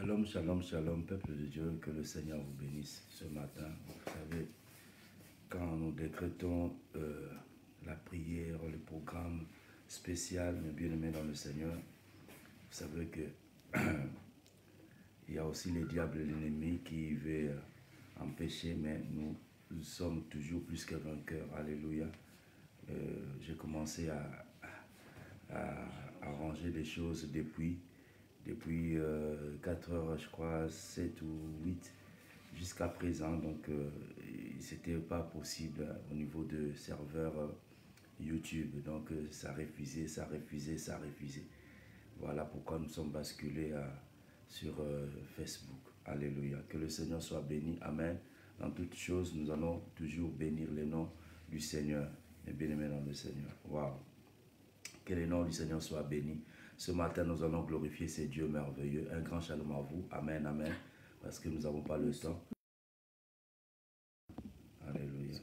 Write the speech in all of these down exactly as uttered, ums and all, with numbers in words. Shalom, shalom, shalom, peuple de Dieu, que le Seigneur vous bénisse ce matin. Vous savez, quand nous décrétons euh, la prière, le programme spécial, mes bien-aimés dans le Seigneur, vous savez que il y a aussi les diables et l'ennemi qui veulent euh, empêcher, mais nous, nous sommes toujours plus que vainqueurs. Alléluia. Euh, J'ai commencé à, à, à ranger des choses depuis. Depuis euh, quatre heures, je crois, sept ou huit, jusqu'à présent. Donc, euh, ce n'était pas possible hein, au niveau de serveur euh, YouTube. Donc, euh, ça refusait, ça refusait, ça refusait. Voilà pourquoi nous sommes basculés euh, sur euh, Facebook. Alléluia. Que le Seigneur soit béni. Amen. Dans toutes choses, nous allons toujours bénir le nom du Seigneur. Et bien-aimés dans le Seigneur. Waouh. Que le nom du Seigneur soit béni. Ce matin, nous allons glorifier ce Dieu merveilleux. Un grand shalom à vous. Amen, amen. Parce que nous n'avons pas le temps. Alléluia.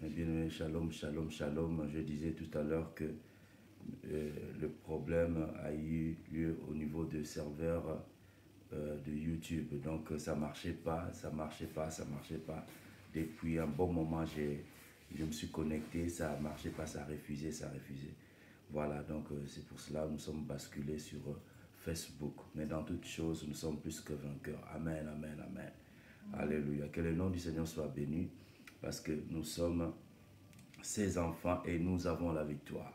Mais bien, shalom, shalom, shalom. Je disais tout à l'heure que euh, le problème a eu lieu au niveau de serveurs euh, de YouTube. Donc, ça ne marchait pas, ça ne marchait pas, ça ne marchait pas. Depuis un bon moment, je me suis connecté. Ça ne marchait pas, ça refusait, ça refusait. Voilà, donc euh, c'est pour cela que nous sommes basculés sur euh, Facebook. Mais dans toutes choses, nous sommes plus que vainqueurs. Amen, amen, amen. Mmh. Alléluia. Que le nom du Seigneur soit béni, parce que nous sommes ses enfants et nous avons la victoire.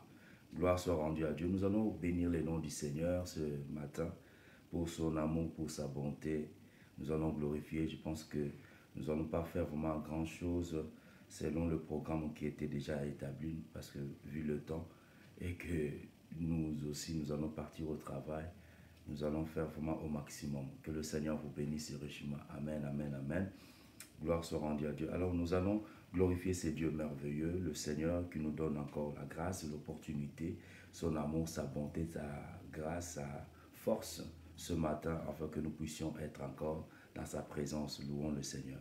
Gloire soit rendue à Dieu. Nous allons bénir le nom du Seigneur ce matin pour son amour, pour sa bonté. Nous allons glorifier. Je pense que nous n'allons pas faire vraiment grand-chose selon le programme qui était déjà établi, parce que vu le temps, et que nous aussi, nous allons partir au travail. Nous allons faire vraiment au maximum. Que le Seigneur vous bénisse richement. Amen, amen, amen. Gloire soit rendue à Dieu. Alors, nous allons glorifier ce Dieu merveilleux, le Seigneur qui nous donne encore la grâce, l'opportunité, son amour, sa bonté, sa grâce, sa force ce matin, afin que nous puissions être encore dans sa présence. Louons le Seigneur.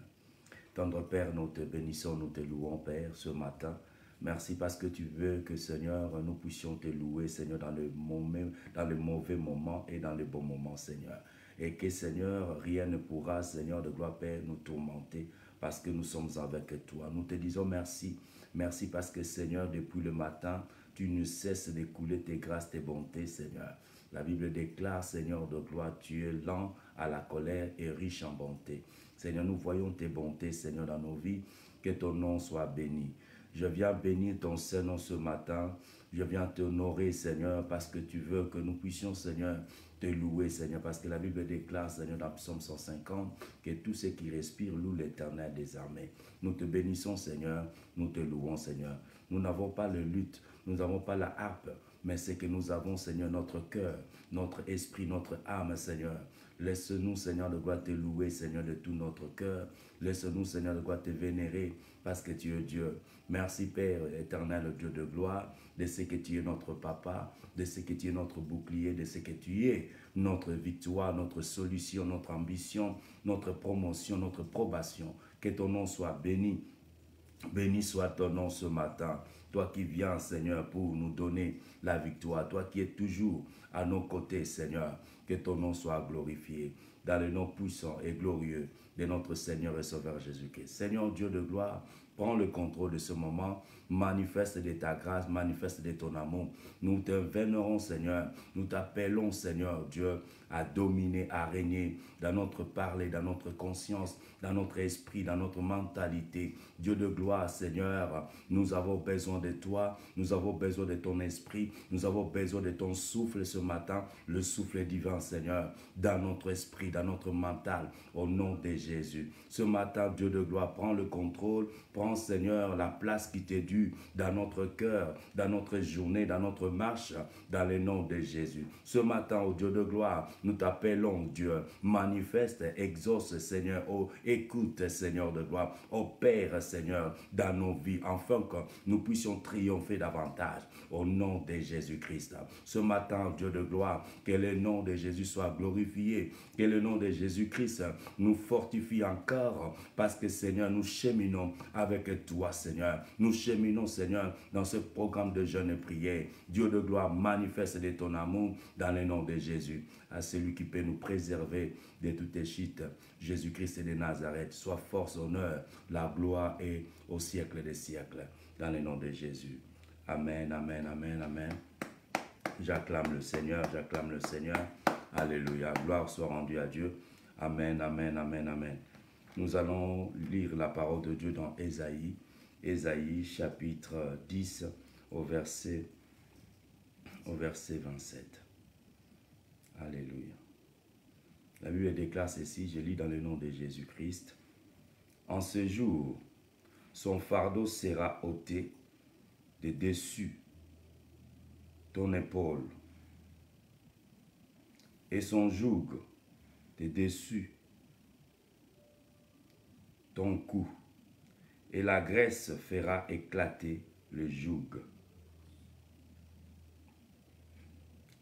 Tendre Père, nous te bénissons, nous te louons, Père, ce matin. Merci parce que tu veux que, Seigneur, nous puissions te louer, Seigneur, dans le, moment, dans le mauvais moment et dans le bon moment, Seigneur. Et que, Seigneur, rien ne pourra, Seigneur de gloire, Père, nous tourmenter, parce que nous sommes avec toi. Nous te disons merci. Merci parce que, Seigneur, depuis le matin, tu ne cesses d'écouler tes grâces, tes bontés, Seigneur. La Bible déclare, Seigneur de gloire, tu es lent à la colère et riche en bonté. Seigneur, nous voyons tes bontés, Seigneur, dans nos vies. Que ton nom soit béni. Je viens bénir ton Saint-Nom ce matin. Je viens t'honorer, Seigneur, parce que tu veux que nous puissions, Seigneur, te louer, Seigneur. Parce que la Bible déclare, Seigneur, dans Psaume cent cinquante, que tous ceux qui respirent louent l'Éternel des armées. Nous te bénissons, Seigneur. Nous te louons, Seigneur. Nous n'avons pas le luth. Nous n'avons pas la harpe. Mais c'est que nous avons, Seigneur, notre cœur, notre esprit, notre âme, Seigneur. Laisse-nous, Seigneur, de gloire te louer, Seigneur, de tout notre cœur. Laisse-nous, Seigneur, de gloire te vénérer, parce que tu es Dieu. Merci, Père éternel, Dieu de gloire, de ce que tu es notre papa, de ce que tu es notre bouclier, de ce que tu es notre victoire, notre solution, notre ambition, notre promotion, notre probation. Que ton nom soit béni. Béni soit ton nom ce matin. Toi qui viens, Seigneur, pour nous donner la victoire. Toi qui es toujours à nos côtés, Seigneur. Que ton nom soit glorifié dans le nom puissant et glorieux de notre Seigneur et Sauveur Jésus-Christ. Seigneur Dieu de gloire, prends le contrôle de ce moment. Manifeste de ta grâce, manifeste de ton amour. Nous te vénérons, Seigneur. Nous t'appelons, Seigneur Dieu, à dominer, à régner dans notre parler, dans notre conscience, dans notre esprit, dans notre mentalité. Dieu de gloire, Seigneur, nous avons besoin de toi, nous avons besoin de ton esprit, nous avons besoin de ton souffle ce matin, le souffle divin, Seigneur, dans notre esprit, dans notre mental, au nom de Jésus. Ce matin, Dieu de gloire, prends le contrôle, prends, Seigneur, la place qui t'est due dans notre cœur, dans notre journée, dans notre marche, dans le nom de Jésus. Ce matin, ô Dieu de gloire, nous t'appelons, Dieu, manifeste, exauce, Seigneur, oh, écoute, Seigneur de gloire, opère, Seigneur, dans nos vies, afin que nous puissions puissions triompher davantage au nom de Jésus-Christ. Ce matin, Dieu de gloire, que le nom de Jésus soit glorifié, que le nom de Jésus-Christ nous fortifie encore, parce que Seigneur, nous cheminons avec toi, Seigneur. Nous cheminons, Seigneur, dans ce programme de jeûne et prière. Dieu de gloire, manifeste de ton amour dans le nom de Jésus. À celui qui peut nous préserver de toute échite, Jésus-Christ de Nazareth, soit force, honneur, la gloire et au siècle des siècles, dans le nom de Jésus. Amen, amen, amen, amen. J'acclame le Seigneur, j'acclame le Seigneur. Alléluia, gloire soit rendue à Dieu. Amen, amen, amen, amen. Nous allons lire la parole de Dieu dans Ésaïe, Ésaïe chapitre dix, au verset, au verset vingt-sept. Alléluia. La Bible déclare ceci, je lis dans le nom de Jésus-Christ. En ce jour, son fardeau sera ôté de dessus ton épaule et son joug de dessus ton cou, et la graisse fera éclater le joug.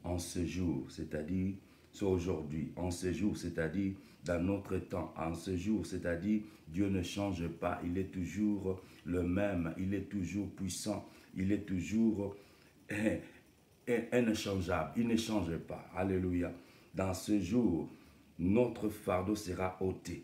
En ce jour, c'est-à-dire aujourd'hui, en ce jour, c'est-à-dire dans notre temps, en ce jour, c'est-à-dire Dieu ne change pas, il est toujours le même, il est toujours puissant, il est toujours inchangeable, il ne change pas. Alléluia. Dans ce jour, notre fardeau sera ôté.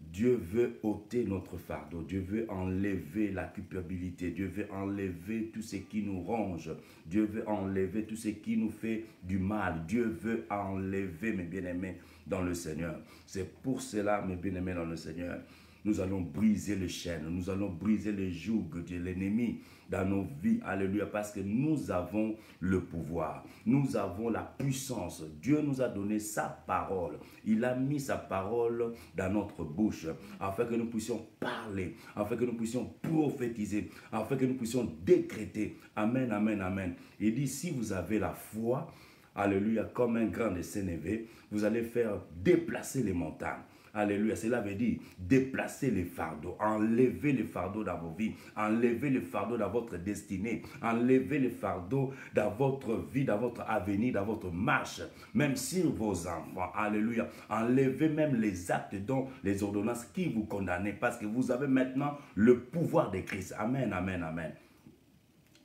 Dieu veut ôter notre fardeau, Dieu veut enlever la culpabilité, Dieu veut enlever tout ce qui nous ronge, Dieu veut enlever tout ce qui nous fait du mal, Dieu veut enlever, mes bien-aimés, dans le Seigneur. C'est pour cela, mes bien-aimés, dans le Seigneur, nous allons briser les chaînes, nous allons briser les jougs de l'ennemi dans nos vies, alléluia, parce que nous avons le pouvoir, nous avons la puissance. Dieu nous a donné sa parole, il a mis sa parole dans notre bouche, afin que nous puissions parler, afin que nous puissions prophétiser, afin que nous puissions décréter. Amen, amen, amen. Il dit, si vous avez la foi, alléluia, comme un grain de sénévé, vous allez faire déplacer les montagnes. Alléluia, cela veut dire déplacer les fardeaux, enlever les fardeaux dans vos vies, enlever les fardeaux dans votre destinée, enlever les fardeaux dans votre vie, dans votre avenir, dans votre marche, même sur vos enfants. Alléluia, enlever même les actes dont les ordonnances qui vous condamnaient, parce que vous avez maintenant le pouvoir de Christ. Amen, amen, amen.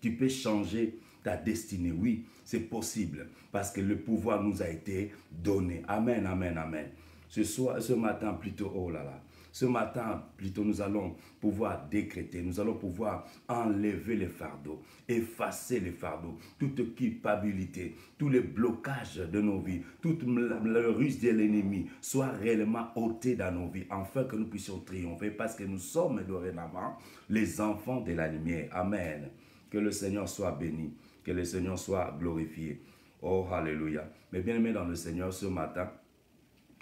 Tu peux changer ta destinée, oui, c'est possible, parce que le pouvoir nous a été donné. Amen, amen, amen. Ce soir, ce matin plutôt, oh là là, ce matin plutôt, nous allons pouvoir décréter, nous allons pouvoir enlever les fardeaux, effacer les fardeaux, toute culpabilité, tous les blocages de nos vies, toute la ruse de l'ennemi soit réellement ôtée dans nos vies, afin que nous puissions triompher, parce que nous sommes dorénavant les enfants de la lumière. Amen. Que le Seigneur soit béni, que le Seigneur soit glorifié. Oh, alléluia. Mais bien aimés dans le Seigneur, ce matin,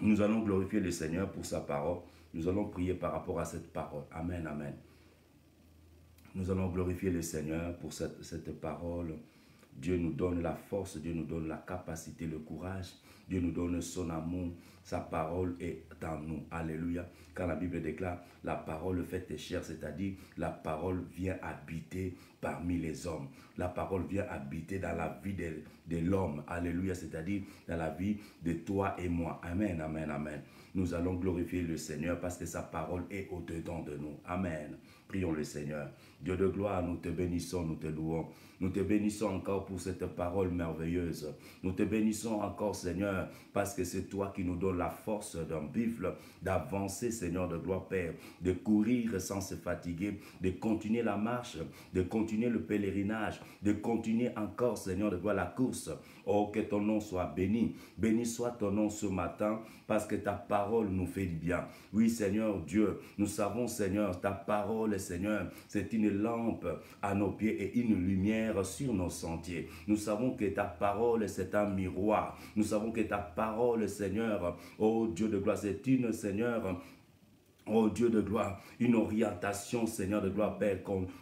nous allons glorifier le Seigneur pour sa parole. Nous allons prier par rapport à cette parole. Amen, amen. Nous allons glorifier le Seigneur pour cette, cette parole. Dieu nous donne la force, Dieu nous donne la capacité, le courage. Dieu nous donne son amour, sa parole est en nous. Alléluia. Quand la Bible déclare, la parole faite chair, c'est-à-dire la parole vient habiter parmi les hommes. La parole vient habiter dans la vie de, de l'homme. Alléluia, c'est-à-dire dans la vie de toi et moi. Amen, amen, amen. Nous allons glorifier le Seigneur parce que sa parole est au-dedans de nous. Amen. Prions le Seigneur. Dieu de gloire, nous te bénissons, nous te louons. Nous te bénissons encore pour cette parole merveilleuse. Nous te bénissons encore, Seigneur, parce que c'est toi qui nous donnes la force d'un buffle, d'avancer, Seigneur de gloire, Père, de courir sans se fatiguer, de continuer la marche, de continuer le pèlerinage, de continuer encore, Seigneur de gloire, la course. Oh, que ton nom soit béni. Béni soit ton nom ce matin, parce que ta parole nous fait du bien. Oui, Seigneur Dieu, nous savons, Seigneur, ta parole, Seigneur, c'est une lampe à nos pieds et une lumière sur nos sentiers. Nous savons que ta parole, c'est un miroir. Nous savons que ta parole, Seigneur, oh Dieu de gloire, c'est une, Seigneur, Oh Dieu de gloire, une orientation, Seigneur de gloire, Père,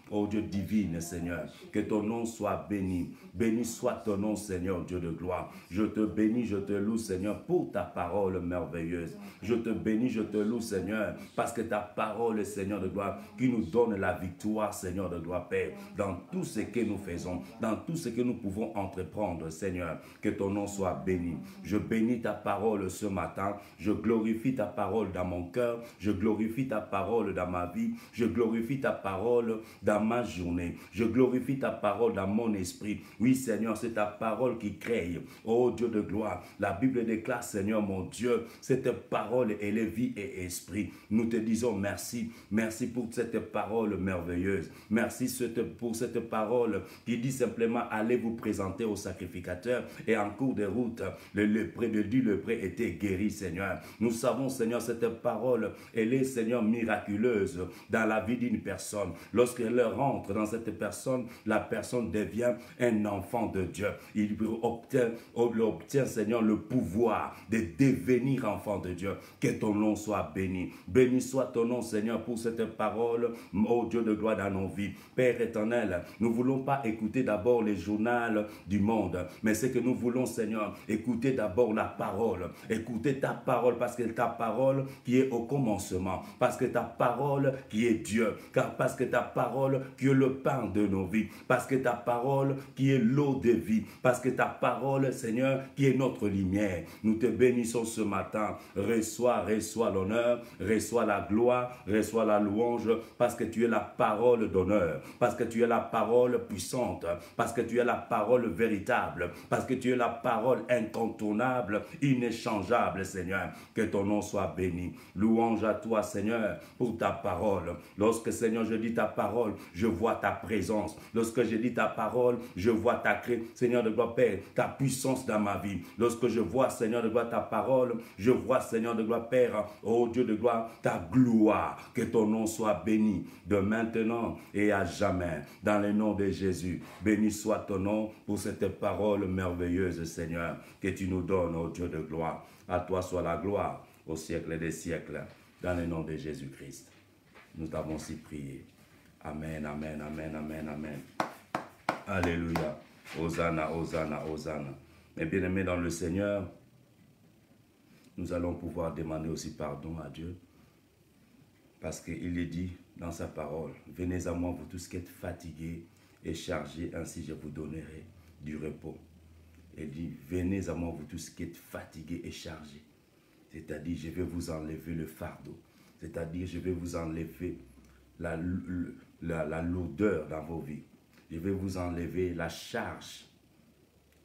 oh Dieu divine, Seigneur, que ton nom soit béni. Béni soit ton nom, Seigneur, Dieu de gloire. Je te bénis, je te loue, Seigneur, pour ta parole merveilleuse. Je te bénis, je te loue, Seigneur, parce que ta parole, Seigneur de gloire, qui nous donne la victoire, Seigneur de gloire, Père, dans tout ce que nous faisons, dans tout ce que nous pouvons entreprendre, Seigneur, que ton nom soit béni. Je bénis ta parole ce matin, je glorifie ta parole dans mon cœur, je glorifie Je glorifie ta parole dans ma vie, je glorifie ta parole dans ma journée, je glorifie ta parole dans mon esprit. Oui Seigneur, c'est ta parole qui crée, oh Dieu de gloire. La Bible déclare, Seigneur mon Dieu, cette parole elle est vie et esprit. Nous te disons merci, merci pour cette parole merveilleuse, merci pour cette parole qui dit simplement allez vous présenter au sacrificateur et en cours de route, le lépreux, le dit lépreux était guéri Seigneur. Nous savons Seigneur, cette parole elle est Seigneur miraculeuse dans la vie d'une personne. Lorsqu'elle rentre dans cette personne, la personne devient un enfant de Dieu. Il obtient, il obtient Seigneur le pouvoir de devenir enfant de Dieu. Que ton nom soit béni. Béni soit ton nom Seigneur pour cette parole, ô Dieu de gloire dans nos vies. Père éternel, nous ne voulons pas écouter d'abord les journaux du monde, mais c'est que nous voulons Seigneur, écouter d'abord la parole. Écouter ta parole parce que ta parole qui est au commencement. Parce que ta parole qui est Dieu, car parce que ta parole qui est le pain de nos vies, parce que ta parole qui est l'eau de vie, parce que ta parole, Seigneur, qui est notre lumière. Nous te bénissons ce matin. Reçois, reçois l'honneur, reçois la gloire, reçois la louange, parce que tu es la parole d'honneur, parce que tu es la parole puissante, parce que tu es la parole véritable, parce que tu es la parole incontournable, inéchangeable, Seigneur. Que ton nom soit béni. Louange à toi, Seigneur, pour ta parole. Lorsque, Seigneur, je dis ta parole, je vois ta présence. Lorsque je dis ta parole, je vois ta cré... Seigneur de gloire, Père, ta puissance dans ma vie. Lorsque je vois, Seigneur de gloire, ta parole, je vois, Seigneur de gloire, Père, oh Dieu de gloire, ta gloire. Que ton nom soit béni de maintenant et à jamais. Dans le nom de Jésus, béni soit ton nom pour cette parole merveilleuse, Seigneur, que tu nous donnes, oh Dieu de gloire. À toi soit la gloire au siècle des siècles. Dans le nom de Jésus-Christ, nous t'avons si prié. Amen, amen, amen, amen, amen. Alléluia. Hosanna, Hosanna, Hosanna. Mes bien-aimés dans le Seigneur, nous allons pouvoir demander aussi pardon à Dieu. Parce qu'il est dit dans sa parole, « Venez à moi, vous tous qui êtes fatigués et chargés, ainsi je vous donnerai du repos. » Il dit, « Venez à moi, vous tous qui êtes fatigués et chargés. » C'est-à-dire, je vais vous enlever le fardeau. C'est-à-dire, je vais vous enlever la, la, la lourdeur dans vos vies. Je vais vous enlever la charge.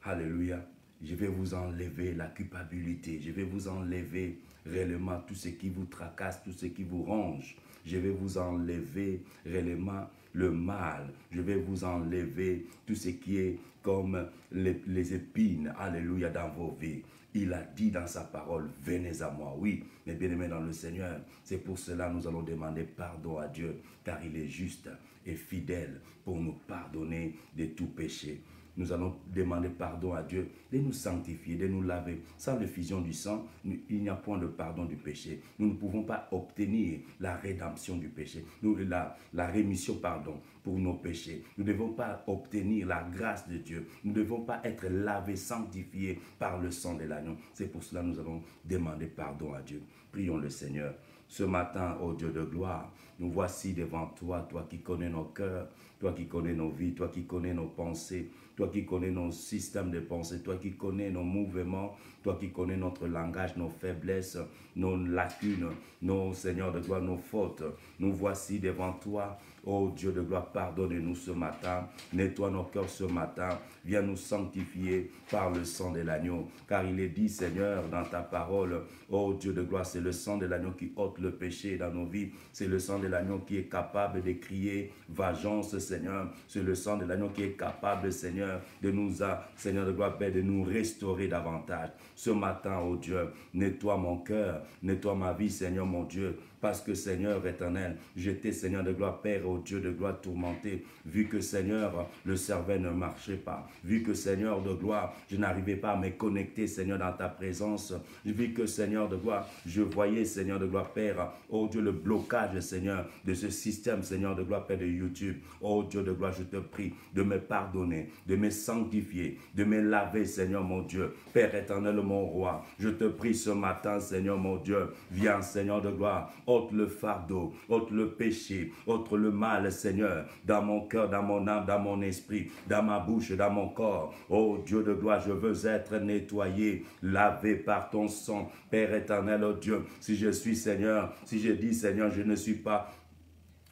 Alléluia. Je vais vous enlever la culpabilité. Je vais vous enlever réellement tout ce qui vous tracasse, tout ce qui vous ronge. Je vais vous enlever réellement le mal. Je vais vous enlever tout ce qui est comme les, les épines. Alléluia, dans vos vies. Il a dit dans sa parole, venez à moi. Oui, mes bien-aimés dans le Seigneur, c'est pour cela que nous allons demander pardon à Dieu, car il est juste et fidèle pour nous pardonner de tout péché. Nous allons demander pardon à Dieu de nous sanctifier, de nous laver. Sans l'effusion du sang, il n'y a point de pardon du péché. Nous ne pouvons pas obtenir la rédemption du péché, nous, la, la rémission, pardon, pour nos péchés. Nous ne devons pas obtenir la grâce de Dieu. Nous ne devons pas être lavés, sanctifiés par le sang de l'agneau. C'est pour cela que nous allons demander pardon à Dieu. Prions le Seigneur. Ce matin, ô Dieu de gloire, nous voici devant toi, toi qui connais nos cœurs, toi qui connais nos vies, toi qui connais nos pensées, toi qui connais nos systèmes de pensée, toi qui connais nos mouvements, toi qui connais notre langage, nos faiblesses, nos lacunes, nos Seigneur de gloire, nos fautes. Nous voici devant toi, ô Dieu de gloire, pardonne-nous ce matin, nettoie nos cœurs ce matin, viens nous sanctifier par le sang de l'agneau. Car il est dit, Seigneur, dans ta parole, ô Dieu de gloire, c'est le sang de l'agneau qui ôte le péché dans nos vies, c'est le sang de l'agneau qui est capable de crier vengeance, Seigneur, c'est le sang de l'agneau qui est capable, Seigneur, de nous, Seigneur de gloire, de nous restaurer davantage. Ce matin, oh Dieu, nettoie mon cœur, nettoie ma vie, Seigneur mon Dieu, parce que Seigneur éternel, j'étais Seigneur de gloire, Père, ô Dieu de gloire tourmenté, vu que Seigneur, le cerveau ne marchait pas, vu que Seigneur de gloire, je n'arrivais pas à me connecter, Seigneur, dans ta présence, vu que Seigneur de gloire, je voyais, Seigneur de gloire, Père, ô Dieu, le blocage, Seigneur, de ce système, Seigneur de gloire, Père de YouTube, ô Dieu de gloire, je te prie de me pardonner, de me sanctifier, de me laver, Seigneur mon Dieu, Père éternel, mon roi, je te prie ce matin, Seigneur mon Dieu, viens, Seigneur de gloire, ôte le fardeau, ôte le péché, ôte le mal, Seigneur, dans mon cœur, dans mon âme, dans mon esprit, dans ma bouche, dans mon corps. Ô Dieu de gloire, je veux être nettoyé, lavé par ton sang, Père éternel, ô Dieu. Si je suis, Seigneur, si je dis, Seigneur, je ne suis pas.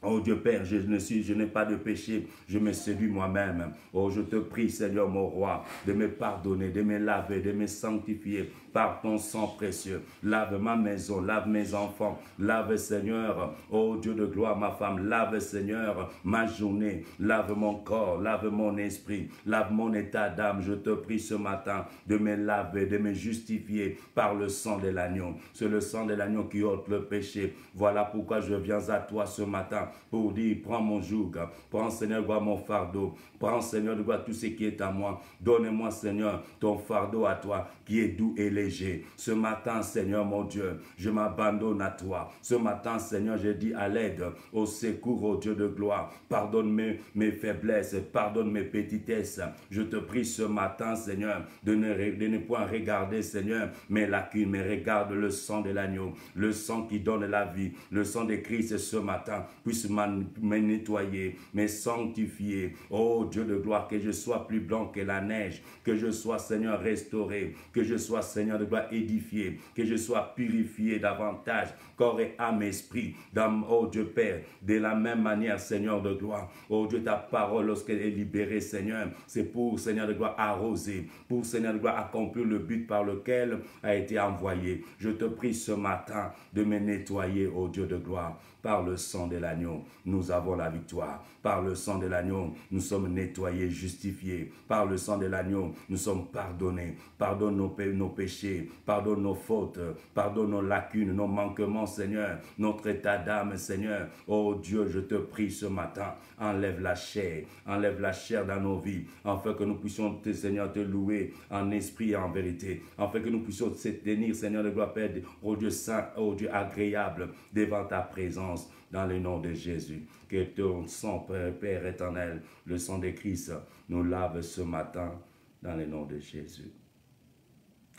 Oh Dieu Père, je ne suis, je n'ai pas de péché, je me séduis moi-même. Oh, je te prie, Seigneur mon roi, de me pardonner, de me laver, de me sanctifier par ton sang précieux. Lave ma maison, lave mes enfants, lave, Seigneur, oh Dieu de gloire, ma femme, lave, Seigneur, ma journée, lave mon corps, lave mon esprit, lave mon état d'âme. Je te prie ce matin de me laver, de me justifier par le sang de l'agneau. C'est le sang de l'agneau qui ôte le péché. Voilà pourquoi je viens à toi ce matin, pour dire, prends mon joug, prends, Seigneur, vois mon fardeau, prends, Seigneur, vois tout ce qui est à moi, donne-moi, Seigneur, ton fardeau à toi, qui est doux et léger. Ce matin, Seigneur, mon Dieu, je m'abandonne à toi. Ce matin, Seigneur, je dis à l'aide, au secours, ô Dieu de gloire, pardonne mes, mes faiblesses, pardonne mes petitesses. Je te prie ce matin, Seigneur, de ne, de ne point regarder, Seigneur, mes lacunes, mais regarde le sang de l'agneau, le sang qui donne la vie, le sang de Christ ce matin, puisse me nettoyer, me sanctifier. Oh Dieu de gloire, que je sois plus blanc que la neige, que je sois, Seigneur, restauré, que je sois, Seigneur de gloire, édifié, que je sois purifié davantage, corps et âme, esprit, d'âme, oh Dieu Père, de la même manière, Seigneur de gloire. Oh Dieu, ta parole, lorsqu'elle est libérée, Seigneur, c'est pour, Seigneur de gloire, arroser, pour, Seigneur de gloire, accomplir le but par lequel a été envoyé. Je te prie ce matin de me nettoyer, oh Dieu de gloire, par le sang de l'agneau. Nous avons la victoire. Par le sang de l'agneau, nous sommes nettoyés, justifiés. Par le sang de l'agneau, nous sommes pardonnés. Pardonne nos, pé nos péchés, pardonne nos fautes, pardonne nos lacunes, nos manquements, Seigneur, notre état d'âme, Seigneur. Oh Dieu, je te prie ce matin, enlève la chair, enlève la chair dans nos vies, afin que nous puissions, te, Seigneur, te louer en esprit et en vérité, afin que nous puissions te tenir, Seigneur de gloire, Père, oh Dieu saint, oh Dieu agréable, devant ta présence. Dans le nom de Jésus, que ton sang, Père, Père éternel, le sang de Christ, nous lave ce matin, dans le nom de Jésus.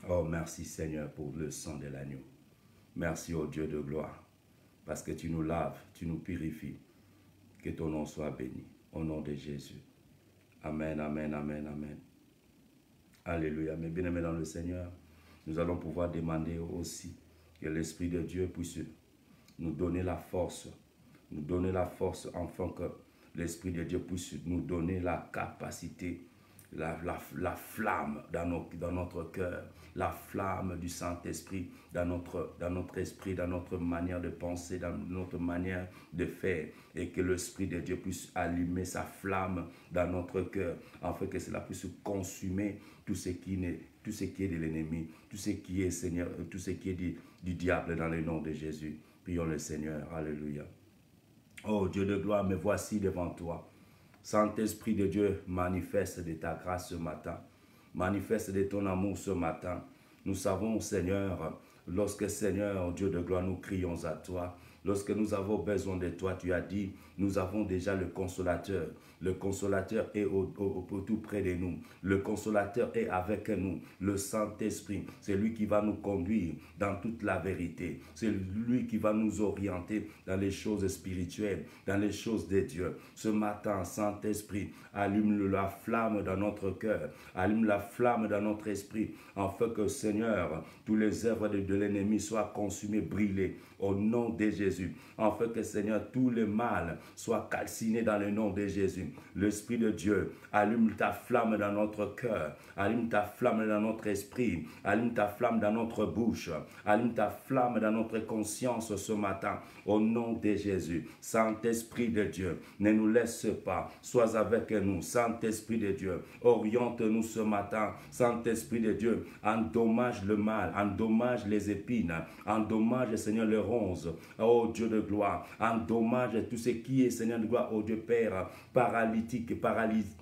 Oh, merci Seigneur pour le sang de l'agneau. Merci, ô Dieu de gloire, parce que tu nous laves, tu nous purifies. Que ton nom soit béni, au nom de Jésus. Amen, amen, amen, amen. Alléluia. Mes bien-aimés dans le Seigneur, nous allons pouvoir demander aussi que l'Esprit de Dieu puisse nous donner la force, nous donner la force, afin que l'Esprit de Dieu puisse nous donner la capacité, la, la, la flamme dans, nos, dans notre cœur, la flamme du Saint-Esprit dans notre, dans notre esprit, dans notre manière de penser, dans notre manière de faire, et que l'Esprit de Dieu puisse allumer sa flamme dans notre cœur, afin que cela puisse consumer tout ce qui n'est, tout ce qui est de l'ennemi, tout ce qui est, Seigneur, tout ce qui est du, du diable, dans le nom de Jésus. Prions le Seigneur, alléluia. Oh Dieu de gloire, me voici devant toi. Saint-Esprit de Dieu, manifeste de ta grâce ce matin. Manifeste de ton amour ce matin. Nous savons, Seigneur, lorsque, Seigneur, Dieu de gloire, nous crions à toi, lorsque nous avons besoin de toi, tu as dit, nous avons déjà le Consolateur. Le Consolateur est au, au, au, tout près de nous. Le Consolateur est avec nous. Le Saint-Esprit, c'est lui qui va nous conduire dans toute la vérité. C'est lui qui va nous orienter dans les choses spirituelles, dans les choses de Dieu. Ce matin, Saint-Esprit, allume la flamme dans notre cœur. Allume la flamme dans notre esprit, afin que, Seigneur, toutes les œuvres de, de l'ennemi soient consumées, brûlées. Au nom de Jésus. Jésus. En fait, que Seigneur, tout le mal soit calciné dans le nom de Jésus. L'Esprit de Dieu, allume ta flamme dans notre cœur, allume ta flamme dans notre esprit, allume ta flamme dans notre bouche, allume ta flamme dans notre conscience ce matin, au nom de Jésus. Saint-Esprit de Dieu, ne nous laisse pas, sois avec nous. Saint-Esprit de Dieu, oriente-nous ce matin. Saint-Esprit de Dieu, endommage le mal, endommage les épines, endommage, Seigneur, les ronces, ô Dieu de gloire, endommage tout ce qui est, Seigneur de gloire, ô Dieu Père, paralytique, paralyse.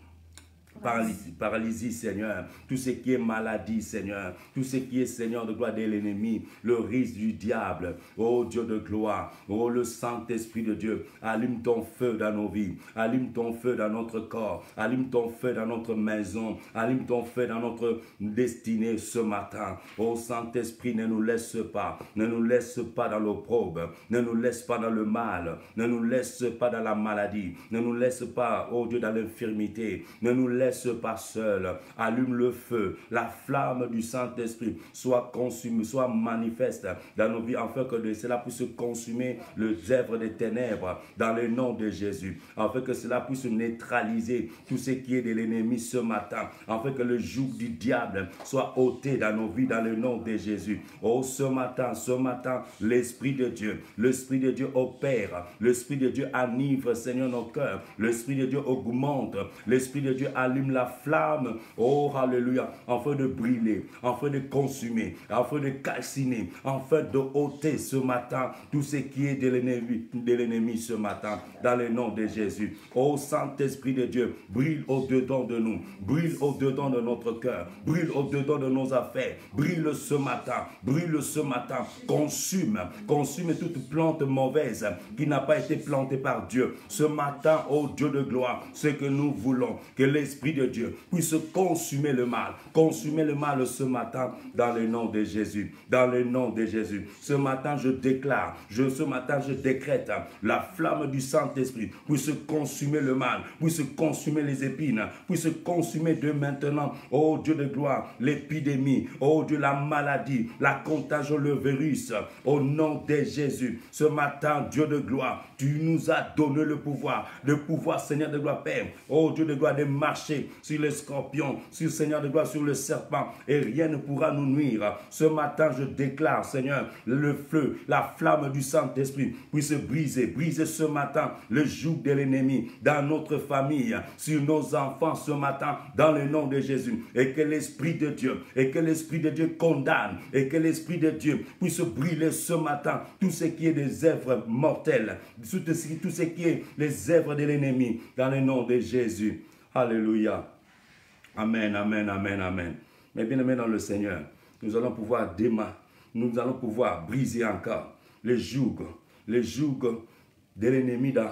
Paralysie, paralysie, Seigneur, tout ce qui est maladie, Seigneur, tout ce qui est, Seigneur, de gloire de l'ennemi, le risque du diable, ô Dieu de gloire, ô le Saint-Esprit de Dieu, allume ton feu dans nos vies, allume ton feu dans notre corps, allume ton feu dans notre maison, allume ton feu dans notre destinée ce matin. Ô Saint-Esprit, ne nous laisse pas, ne nous laisse pas dans l'opprobre, ne nous laisse pas dans le mal, ne nous laisse pas dans la maladie, ne nous laisse pas, ô Dieu, dans l'infirmité, ne nous laisse Laisse pas seul, allume le feu, la flamme du Saint-Esprit soit consumée, soit manifeste dans nos vies, afin que cela puisse consumer les œuvres des ténèbres dans le nom de Jésus, afin que cela puisse neutraliser tout ce qui est de l'ennemi ce matin, afin que le joug du diable soit ôté dans nos vies dans le nom de Jésus. Oh, ce matin, ce matin, l'Esprit de Dieu, l'Esprit de Dieu opère, l'Esprit de Dieu enivre, Seigneur, nos cœurs, l'Esprit de Dieu augmente, l'Esprit de Dieu allume la flamme, oh alléluia, afin de brûler, afin de consumer, afin de calciner, afin de ôter ce matin tout ce qui est de l'ennemi ce matin, dans le nom de Jésus. Oh Saint-Esprit de Dieu, brûle au-dedans de nous, brûle au-dedans de notre cœur, brûle au-dedans de nos affaires, brûle ce matin, brûle ce matin, consume, consume toute plante mauvaise qui n'a pas été plantée par Dieu. Ce matin, oh Dieu de gloire, ce que nous voulons, que l'Esprit de Dieu puisse consumer le mal, consumer le mal ce matin dans le nom de Jésus, dans le nom de Jésus. Ce matin je déclare, je, ce matin je décrète, la flamme du Saint-Esprit puisse consumer le mal, puisse consumer les épines, puisse consumer de maintenant, ô Dieu de gloire, l'épidémie, ô Dieu la maladie, la contagion, le virus, au nom de Jésus. Ce matin Dieu de gloire, tu nous as donné le pouvoir, le pouvoir Seigneur de gloire Père, ô Dieu de gloire, de marcher sur les scorpions, sur Seigneur de gloire, sur le serpent, et rien ne pourra nous nuire. Ce matin, je déclare, Seigneur, le feu, la flamme du Saint-Esprit puisse briser, briser ce matin le joug de l'ennemi dans notre famille, sur nos enfants ce matin, dans le nom de Jésus, et que l'Esprit de Dieu, et que l'Esprit de Dieu condamne, et que l'Esprit de Dieu puisse brûler ce matin tout ce qui est des œuvres mortelles, tout ce qui est les œuvres de l'ennemi, dans le nom de Jésus. Alléluia. Amen, amen, amen, amen. Mais bien aimé dans le Seigneur, nous allons pouvoir démarrer, nous allons pouvoir briser encore les jougs, les jougs de l'ennemi dans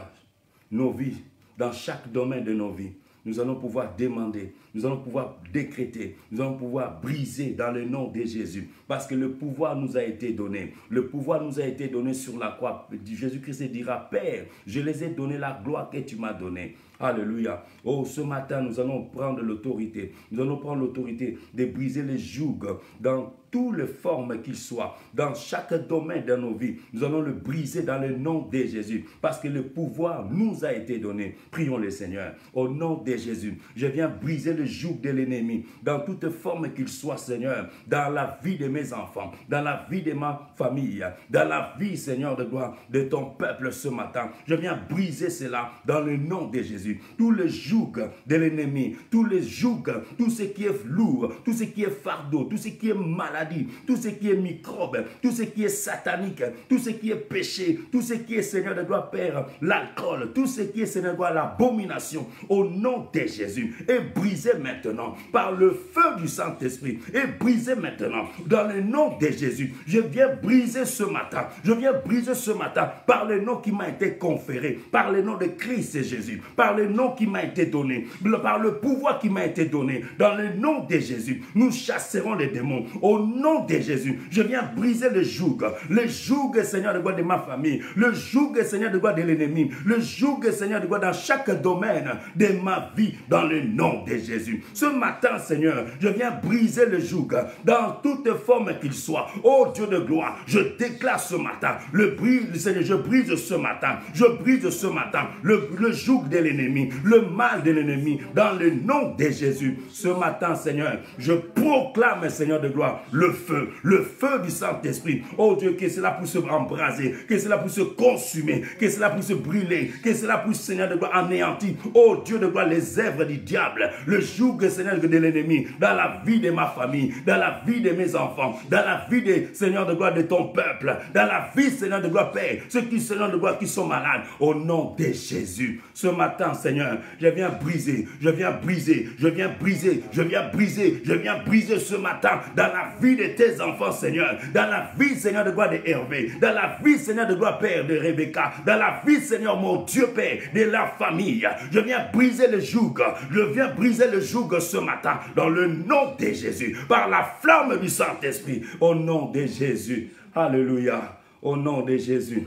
nos vies, dans chaque domaine de nos vies. Nous allons pouvoir demander, nous allons pouvoir décréter, nous allons pouvoir briser dans le nom de Jésus. Parce que le pouvoir nous a été donné. Le pouvoir nous a été donné sur la croix. Jésus-Christ dira, Père, je les ai donné la gloire que tu m'as donnée. Alléluia. Oh, ce matin, nous allons prendre l'autorité. Nous allons prendre l'autorité de briser les jougs dans toutes les formes qu'il soit, dans chaque domaine de nos vies. Nous allons le briser dans le nom de Jésus, parce que le pouvoir nous a été donné. Prions le Seigneur. Au nom de Jésus, je viens briser le joug de l'ennemi, dans toute forme qu'il soit, Seigneur, dans la vie de mes enfants, dans la vie de ma famille, dans la vie, Seigneur, de gloire, de ton peuple ce matin. Je viens briser cela dans le nom de Jésus. Tous les jougs de l'ennemi, tous les jougs, tout ce qui est lourd, tout ce qui est fardeau, tout ce qui est malade, tout ce qui est microbe, tout ce qui est satanique, tout ce qui est péché, tout ce qui est, Seigneur de gloire Père, l'alcool, tout ce qui est, Seigneur de gloire, l'abomination, au nom de Jésus, est brisé maintenant par le feu du Saint-Esprit, est brisé maintenant dans le nom de Jésus. Je viens briser ce matin, je viens briser ce matin par le nom qui m'a été conféré, par le nom de Christ et Jésus, par le nom qui m'a été donné, par le pouvoir qui m'a été donné, dans le nom de Jésus. Nous chasserons les démons, au nom nom de Jésus, je viens briser le joug, le joug, Seigneur de gloire, de ma famille, le joug, Seigneur de gloire, de l'ennemi, le joug, Seigneur de gloire, dans chaque domaine de ma vie, dans le nom de Jésus. Ce matin, Seigneur, je viens briser le joug, dans toute forme qu'il soit. Oh Dieu de gloire, je déclare ce matin, le brise, Seigneur, je brise ce matin, je brise ce matin, le, le joug de l'ennemi, le mal de l'ennemi, dans le nom de Jésus. Ce matin, Seigneur, je proclame, Seigneur de gloire, le feu, le feu du Saint-Esprit. Oh Dieu, que cela puisse embraser, que cela puisse se consumer, que cela puisse brûler, que cela puisse, Seigneur de gloire, anéantir. Oh Dieu de gloire, les œuvres du diable, le joug, Seigneur de l'ennemi, dans la vie de ma famille, dans la vie de mes enfants, dans la vie des Seigneur de gloire de ton peuple, dans la vie, Seigneur de gloire, Père, ceux qui, Seigneur de gloire, qui sont malades, au nom de Jésus. Ce matin, Seigneur, je viens briser, je viens briser, je viens briser, je viens briser, je viens briser ce matin dans la vie de tes enfants, Seigneur, dans la vie, Seigneur de gloire, de Hervé, dans la vie, Seigneur de gloire, Père, de Rebecca, dans la vie, Seigneur, mon Dieu, Père, de la famille. Je viens briser le joug, je viens briser le joug ce matin, dans le nom de Jésus, par la flamme du Saint-Esprit, au nom de Jésus. Alléluia, au nom de Jésus.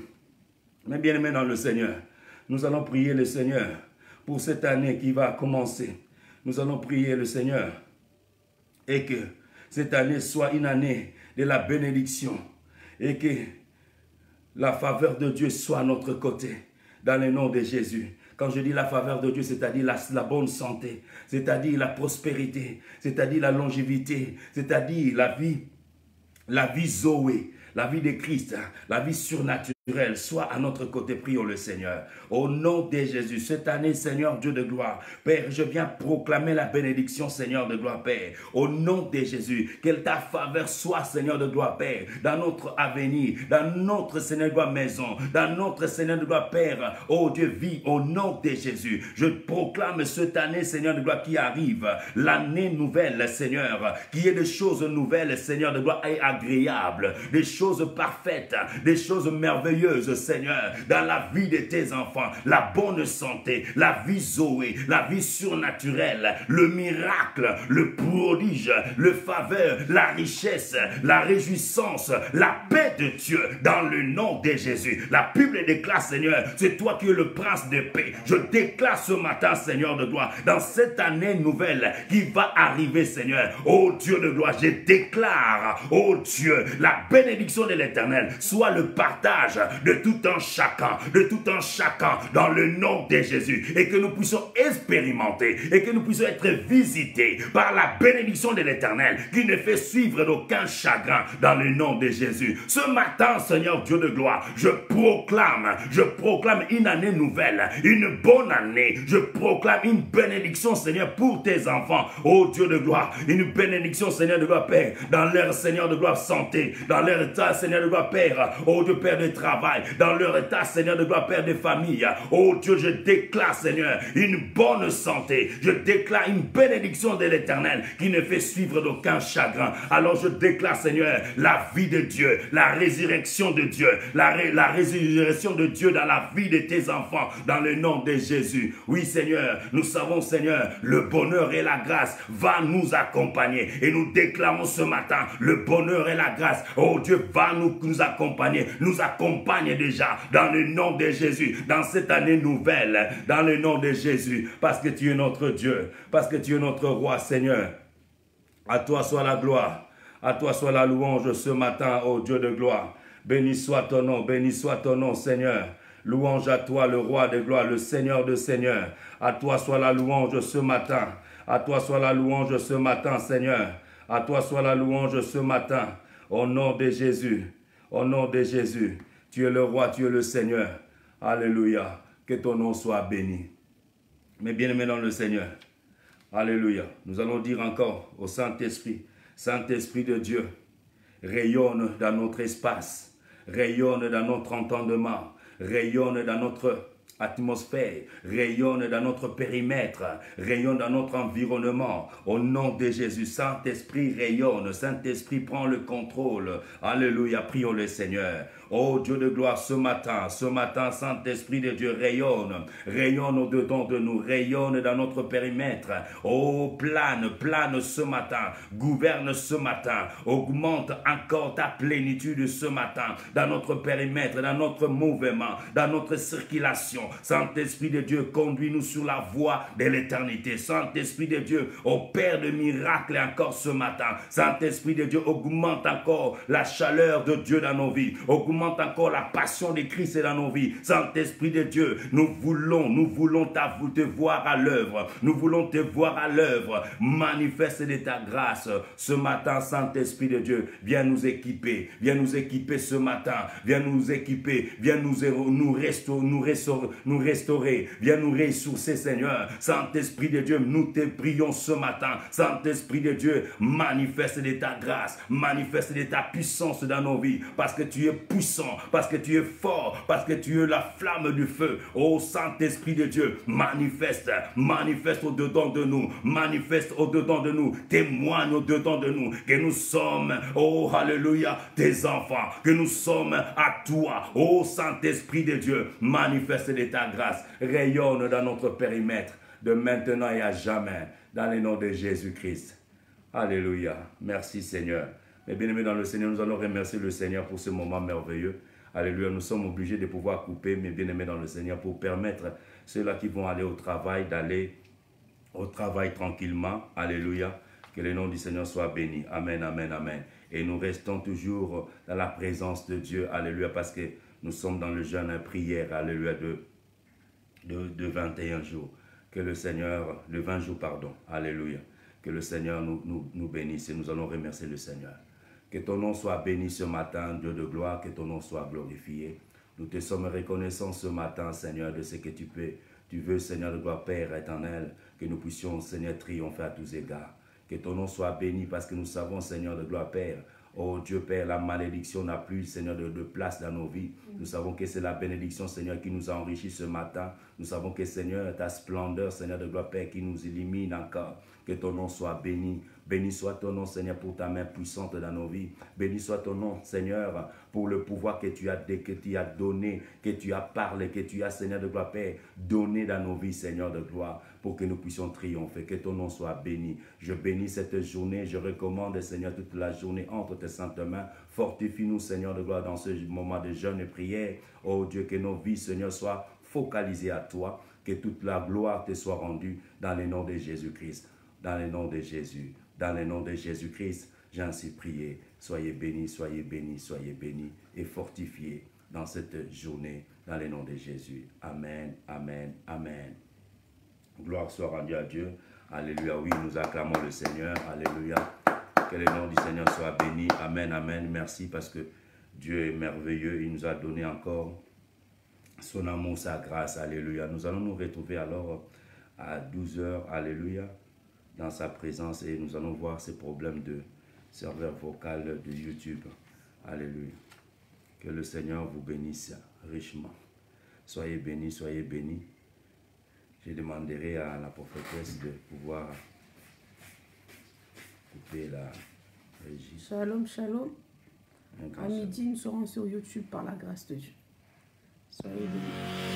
Mais bien aimés dans le Seigneur, nous allons prier le Seigneur pour cette année qui va commencer. Nous allons prier le Seigneur et que cette année soit une année de la bénédiction et que la faveur de Dieu soit à notre côté, dans le nom de Jésus. Quand je dis la faveur de Dieu, c'est-à-dire la, la bonne santé, c'est-à-dire la prospérité, c'est-à-dire la longévité, c'est-à-dire la vie, la vie Zoé, la vie de Christ, la vie surnaturelle, soit à notre côté, prions le Seigneur. Au nom de Jésus, cette année, Seigneur Dieu de gloire, Père, je viens proclamer la bénédiction, Seigneur de gloire, Père. Au nom de Jésus, que ta faveur soit, Seigneur de gloire, Père, dans notre avenir, dans notre, Seigneur de gloire, maison, dans notre, Seigneur de gloire, Père. Oh Dieu, vie, au nom de Jésus, je proclame cette année, Seigneur de gloire, qui arrive, l'année nouvelle, Seigneur, qui est des choses nouvelles, Seigneur de gloire, et agréables, des choses parfaites, des choses merveilleuses, Seigneur, dans la vie de tes enfants, la bonne santé, la vie Zoé, la vie surnaturelle, le miracle, le prodige, le faveur, la richesse, la réjouissance, la paix de Dieu, dans le nom de Jésus. La Bible déclare, Seigneur, c'est toi qui es le prince de paix. Je déclare ce matin, Seigneur de gloire, dans cette année nouvelle qui va arriver, Seigneur, ô Dieu de gloire, je déclare, ô Dieu, la bénédiction de l'Éternel, soit le partage de tout un chacun, de tout un chacun, dans le nom de Jésus, et que nous puissions expérimenter et que nous puissions être visités par la bénédiction de l'Éternel qui ne fait suivre d'aucun chagrin, dans le nom de Jésus. Ce matin, Seigneur Dieu de gloire, je proclame, je proclame une année nouvelle, une bonne année, je proclame une bénédiction, Seigneur, pour tes enfants, ô Dieu de gloire, une bénédiction, Seigneur de gloire, Père, dans leur, Seigneur de gloire, santé, dans leur état, Seigneur de gloire, Père, ô Dieu, Père de travail, dans leur état, Seigneur de gloire, Père de famille, ô Dieu, je déclare, Seigneur, une bonne santé, je déclare une bénédiction de l'Éternel qui ne fait suivre d'aucun chagrin. Alors je déclare, Seigneur, la vie de Dieu, la résurrection de Dieu, la, ré, la résurrection de Dieu dans la vie de tes enfants, dans le nom de Jésus. Oui, Seigneur, nous savons, Seigneur, le bonheur et la grâce va nous accompagner, et nous déclarons ce matin, le bonheur et la grâce, ô Dieu, va nous, nous accompagner, nous accompagne déjà, dans le nom de Jésus, dans cette année nouvelle, dans le nom de Jésus, parce que tu es notre Dieu, parce que tu es notre roi, Seigneur. À toi soit la gloire, à toi soit la louange ce matin, ô Dieu de gloire. Béni soit ton nom, béni soit ton nom, Seigneur. Louange à toi, le roi de gloire, le Seigneur de Seigneur. À toi soit la louange ce matin, à toi soit la louange ce matin, Seigneur. À toi soit la louange ce matin. Au nom de Jésus, au nom de Jésus, tu es le roi, tu es le Seigneur. Alléluia, que ton nom soit béni. Mais bien-aimés dans le Seigneur, alléluia. Nous allons dire encore au Saint-Esprit, Saint-Esprit de Dieu, rayonne dans notre espace, rayonne dans notre entendement, rayonne dans notre atmosphère, rayonne dans notre périmètre, rayonne dans notre environnement. Au nom de Jésus, Saint-Esprit rayonne, Saint-Esprit prend le contrôle. Alléluia, prions le Seigneur. Oh Dieu de gloire, ce matin, ce matin, Saint-Esprit de Dieu rayonne, rayonne au-dedans de nous, rayonne dans notre périmètre. Oh, plane, plane ce matin, gouverne ce matin, augmente encore ta plénitude ce matin, dans notre périmètre, dans notre mouvement, dans notre circulation. Saint-Esprit de Dieu, conduis-nous sur la voie de l'éternité. Saint-Esprit de Dieu, opère de miracles encore ce matin. Saint-Esprit de Dieu, augmente encore la chaleur de Dieu dans nos vies, augmente encore la passion de Christ dans nos vies. Saint-Esprit de Dieu, nous voulons, nous voulons te voir à l'œuvre, nous voulons te voir à l'œuvre. Manifeste de ta grâce ce matin, Saint-Esprit de Dieu, viens nous équiper, viens nous équiper ce matin, viens nous équiper, viens nous, nous, restaurer, nous, restaurer, nous restaurer, viens nous ressourcer, Seigneur. Saint-Esprit de Dieu, nous te prions ce matin. Saint-Esprit de Dieu, manifeste de ta grâce, manifeste de ta puissance dans nos vies, parce que tu es puissant, parce que tu es fort, parce que tu es la flamme du feu. Ô Saint-Esprit de Dieu, manifeste, manifeste au-dedans de nous, manifeste au-dedans de nous, témoigne au-dedans de nous que nous sommes, oh alléluia, tes enfants, que nous sommes à toi. Ô Saint-Esprit de Dieu, manifeste de ta grâce, rayonne dans notre périmètre, de maintenant et à jamais, dans le nom de Jésus-Christ. Alléluia, merci Seigneur. Mais bien aimés dans le Seigneur, nous allons remercier le Seigneur pour ce moment merveilleux. Alléluia, nous sommes obligés de pouvoir couper, mais bien aimés dans le Seigneur, pour permettre ceux-là qui vont aller au travail, d'aller au travail tranquillement. Alléluia, que le nom du Seigneur soit béni. Amen, amen, amen. Et nous restons toujours dans la présence de Dieu. Alléluia, parce que nous sommes dans le jeûne et prière. Alléluia, de, de, de vingt et un jours. Que le Seigneur, de vingt jours, pardon. Alléluia, que le Seigneur nous, nous, nous bénisse, et nous allons remercier le Seigneur. Que ton nom soit béni ce matin, Dieu de gloire, que ton nom soit glorifié. Nous te sommes reconnaissants ce matin, Seigneur, de ce que tu peux. Tu veux, Seigneur de gloire, Père éternel, que nous puissions, Seigneur, triompher à tous égards. Que ton nom soit béni, parce que nous savons, Seigneur de gloire, Père, oh Dieu Père, la malédiction n'a plus, Seigneur, de, de place dans nos vies. Nous savons que c'est la bénédiction, Seigneur, qui nous a enrichis ce matin. Nous savons que, Seigneur, ta splendeur, Seigneur de gloire, Père, qui nous illumine encore. Que ton nom soit béni. Béni soit ton nom, Seigneur, pour ta main puissante dans nos vies. Béni soit ton nom, Seigneur, pour le pouvoir que tu as, que tu as donné, que tu as parlé, que tu as, Seigneur de gloire, Père, donné dans nos vies, Seigneur de gloire, pour que nous puissions triompher. Que ton nom soit béni. Je bénis cette journée. Je recommande, Seigneur, toute la journée entre tes saintes mains. Fortifie-nous, Seigneur de gloire, dans ce moment de jeûne et prière. Oh Dieu, que nos vies, Seigneur, soient focalisées à toi. Que toute la gloire te soit rendue dans le nom de Jésus-Christ. Dans le nom de Jésus. Dans le nom de Jésus-Christ, j'ai ainsi prié. Soyez bénis, soyez bénis, soyez bénis et fortifiés dans cette journée, dans le nom de Jésus. Amen, amen, amen. Gloire soit rendue à Dieu. Alléluia, oui, nous acclamons le Seigneur. Alléluia, que le nom du Seigneur soit béni. Amen, amen. Merci, parce que Dieu est merveilleux. Il nous a donné encore son amour, sa grâce. Alléluia. Nous allons nous retrouver alors à douze heures. Alléluia, dans sa présence, et nous allons voir ces problèmes de serveur vocal de YouTube. Alléluia. Que le Seigneur vous bénisse richement. Soyez bénis, soyez bénis. Je demanderai à la prophétesse de pouvoir couper la régie. Shalom, shalom. À midi, nous serons sur YouTube par la grâce de Dieu. Soyez bénis.